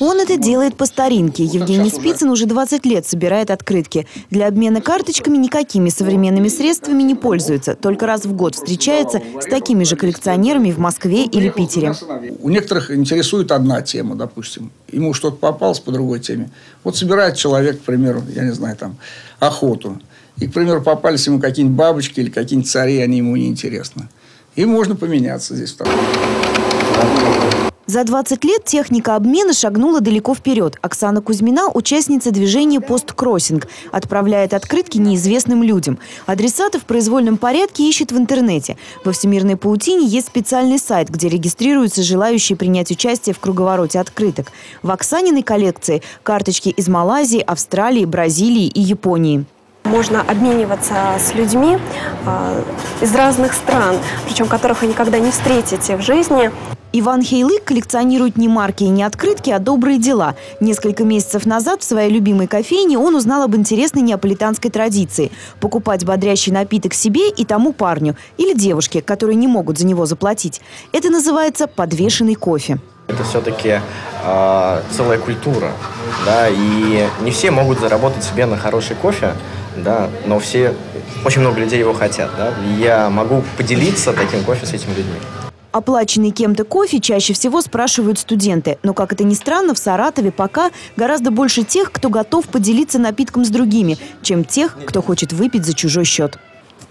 Он это делает по старинке. Евгений Спицын уже 20 лет собирает открытки. Для обмена карточками никакими современными средствами не пользуется. Только раз в год встречается с такими же коллекционерами в Москве или Питере. У некоторых интересует одна тема, допустим. Ему что-то попалось по другой теме. Вот собирает человек, к примеру, я не знаю, там, охоту. И, к примеру, попались ему какие-нибудь бабочки или какие-нибудь цари, они ему неинтересны. И можно поменяться здесь. За 20 лет техника обмена шагнула далеко вперед. Оксана Кузьмина, участница движения «Посткроссинг», отправляет открытки неизвестным людям. Адресаты в произвольном порядке ищет в интернете. Во всемирной паутине есть специальный сайт, где регистрируются желающие принять участие в круговороте открыток. В Оксаниной коллекции карточки из Малайзии, Австралии, Бразилии и Японии. Можно обмениваться с людьми из разных стран, причем которых вы никогда не встретите в жизни. Иван Хейлык коллекционирует не марки и не открытки, а добрые дела. Несколько месяцев назад в своей любимой кофейне он узнал об интересной неаполитанской традиции – покупать бодрящий напиток себе и тому парню или девушке, которые не могут за него заплатить. Это называется подвешенный кофе. Это все-таки целая культура, да, и не все могут заработать себе на хороший кофе, да, но все, очень много людей его хотят, да. Я могу поделиться таким кофе с этими людьми. Оплаченный кем-то кофе чаще всего спрашивают студенты. Но, как это ни странно, в Саратове пока гораздо больше тех, кто готов поделиться напитком с другими, чем тех, кто хочет выпить за чужой счет.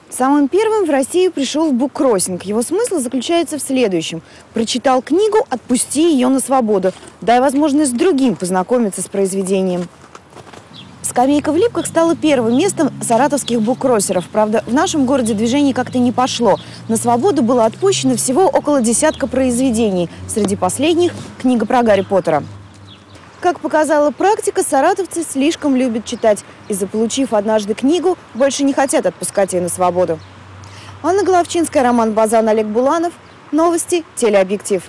Самым первым в Россию пришел буккроссинг. Его смысл заключается в следующем. Прочитал книгу, отпусти ее на свободу. Дай возможность другим познакомиться с произведением. «Скамейка в Липках» стала первым местом саратовских буккроссеров. Правда, в нашем городе движение как-то не пошло. На свободу было отпущено всего около десятка произведений. Среди последних – книга про Гарри Поттера. Как показала практика, саратовцы слишком любят читать. И, заполучив однажды книгу, больше не хотят отпускать ее на свободу. Анна Головчинская, Роман Базан, Олег Буланов. Новости «Телеобъектив».